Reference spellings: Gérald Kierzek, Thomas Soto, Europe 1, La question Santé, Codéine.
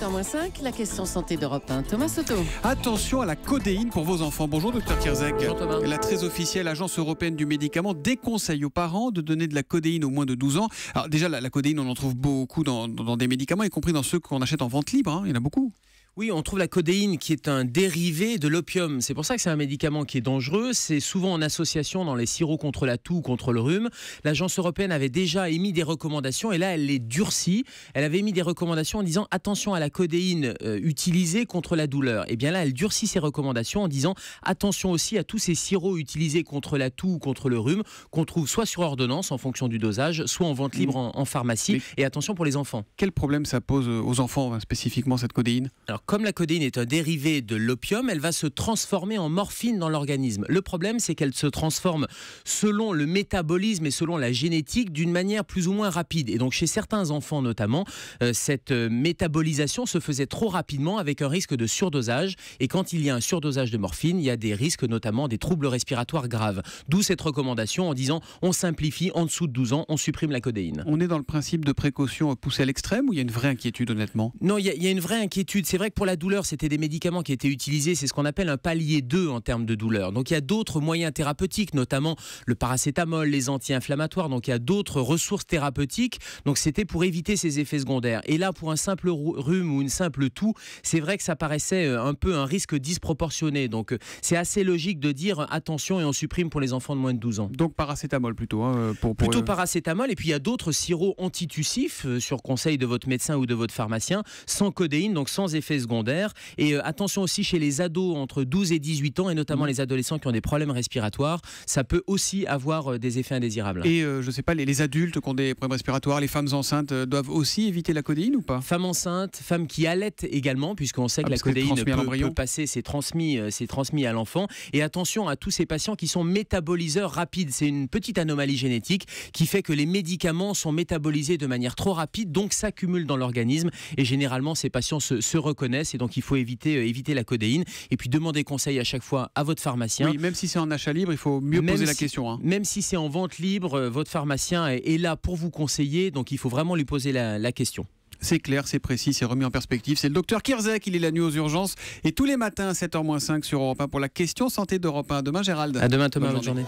7h-5, la question santé d'Europe 1. Thomas Soto. Attention à la codéine pour vos enfants. Bonjour, docteur Kierzek. Bonjour, Thomas. La très officielle Agence européenne du médicament déconseille aux parents de donner de la codéine aux moins de 12 ans. Alors, déjà, la codéine, on en trouve beaucoup dans des médicaments, y compris dans ceux qu'on achète en vente libre. Hein. Il y en a beaucoup. Oui, on trouve la codéine qui est un dérivé de l'opium. C'est pour ça que c'est un médicament qui est dangereux. C'est souvent en association dans les sirops contre la toux, contre le rhume. L'Agence européenne avait déjà émis des recommandations et là, elle les durcit. Elle avait émis des recommandations en disant attention à la codéine utilisée contre la douleur. Et bien là, elle durcit ses recommandations en disant attention aussi à tous ces sirops utilisés contre la toux ou contre le rhume qu'on trouve soit sur ordonnance en fonction du dosage, soit en vente libre en pharmacie. Mais et attention pour les enfants. Quel problème ça pose aux enfants spécifiquement cette codéine? Alors, comme la codéine est un dérivé de l'opium, elle va se transformer en morphine dans l'organisme. Le problème, c'est qu'elle se transforme selon le métabolisme et selon la génétique d'une manière plus ou moins rapide. Et donc, chez certains enfants notamment, cette métabolisation se faisait trop rapidement avec un risque de surdosage. Et quand il y a un surdosage de morphine, il y a des risques notamment des troubles respiratoires graves. D'où cette recommandation en disant on simplifie, en dessous de 12 ans, on supprime la codéine. On est dans le principe de précaution poussé à l'extrême ou il y a une vraie inquiétude honnêtement? Non, il y a une vraie inquiétude. C'est vrai que pour la douleur, c'était des médicaments qui étaient utilisés, c'est ce qu'on appelle un palier 2 en termes de douleur. Donc il y a d'autres moyens thérapeutiques, notamment le paracétamol, les anti-inflammatoires, donc il y a d'autres ressources thérapeutiques. Donc c'était pour éviter ces effets secondaires. Et là, pour un simple rhume ou une simple toux, c'est vrai que ça paraissait un peu un risque disproportionné. Donc c'est assez logique de dire attention et on supprime pour les enfants de moins de 12 ans. Donc paracétamol plutôt hein, plutôt paracétamol, et puis il y a d'autres sirops antitussifs sur conseil de votre médecin ou de votre pharmacien, sans codéine, donc sans effets secondaires. Et attention aussi chez les ados entre 12 et 18 ans et notamment les adolescents qui ont des problèmes respiratoires, ça peut aussi avoir des effets indésirables. Et je ne sais pas, les adultes qui ont des problèmes respiratoires, les femmes enceintes doivent aussi éviter la codéine ou pas? Femmes enceintes, femmes qui allaitent également, puisqu'on sait que la codéine peut passer, c'est transmis à l'enfant. Et attention à tous ces patients qui sont métaboliseurs rapides. C'est une petite anomalie génétique qui fait que les médicaments sont métabolisés de manière trop rapide, donc s'accumulent dans l'organisme et généralement ces patients se reconnaissent. Et donc il faut éviter la codéine et puis demander conseil à chaque fois à votre pharmacien. Oui, même si c'est en achat libre, il faut mieux poser la question. Hein. Même si c'est en vente libre, votre pharmacien est là pour vous conseiller, donc il faut vraiment lui poser la question. C'est clair, c'est précis, c'est remis en perspective. C'est le docteur Kierzek, il est la nuit aux urgences et tous les matins à 7h-5 sur Europe 1 pour la question santé d'Europe 1. À demain Gérald. À demain Thomas, bonne journée.